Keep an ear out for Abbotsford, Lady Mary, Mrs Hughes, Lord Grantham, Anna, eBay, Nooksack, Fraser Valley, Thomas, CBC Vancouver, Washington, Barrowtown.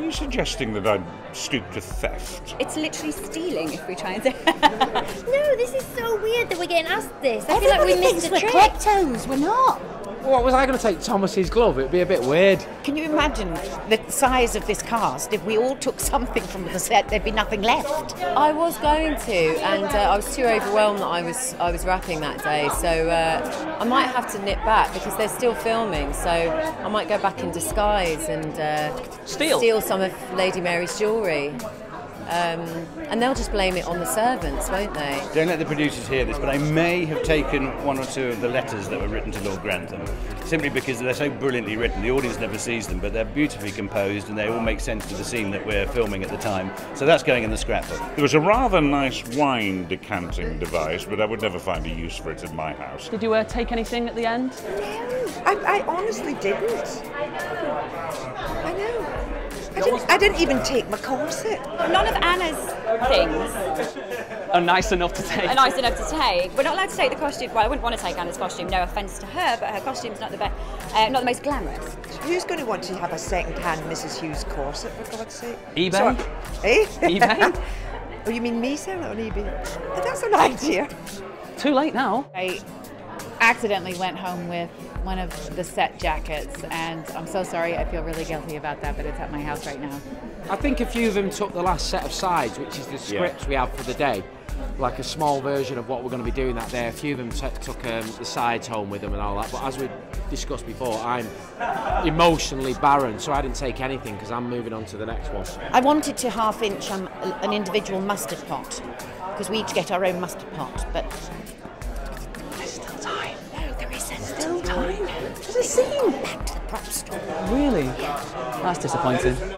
Are you suggesting that I'd stoop to theft? It's literally stealing if we try and say. No, this is so weird that we're getting asked this. I feel like we missed a trick. Kleptos, we're not. What was I going to take Thomas's glove? It'd be a bit weird. Can you imagine the size of this cast? If we all took something from the set, there'd be nothing left. I was going to, and I was too overwhelmed that I was rapping that day, so I might have to nip back because they're still filming. So I might go back in disguise and steal some of Lady Mary's jewellery. And they'll just blame it on the servants, won't they? Don't let the producers hear this, but I may have taken one or two of the letters that were written to Lord Grantham, simply because they're so brilliantly written. The audience never sees them, but they're beautifully composed and they all make sense to the scene that we're filming at the time. So that's going in the scrapbook. There was a rather nice wine decanting device, but I would never find a use for it in my house. Did you take anything at the end? No, I honestly didn't. I know. I didn't even take my corset. None of Anna's things are nice enough to take. Are nice enough to take. We're not allowed to take the costume. Well, I wouldn't want to take Anna's costume. No offence to her, but her costume's not the best, not the most glamorous. Who's going to want to have a second-hand Mrs Hughes corset, for God's sake? eBay. Sorry. Eh? eBay. Oh, you mean me selling it on eBay? That's an idea. Too late now. I accidentally went home with one of the set jackets, and I'm so sorry, I feel really guilty about that, but it's at my house right now. I think a few of them took the last set of sides, which is the scripts we have for the day, like a small version of what we're going to be doing that day. A few of them took the sides home with them and all that, but as we discussed before, I'm emotionally barren, so I didn't take anything because I'm moving on to the next one. I wanted to half-inch an individual mustard pot, because we each get our own mustard pot, but still time. There's a scene. Back to the prop store. Really? Yeah. That's disappointing.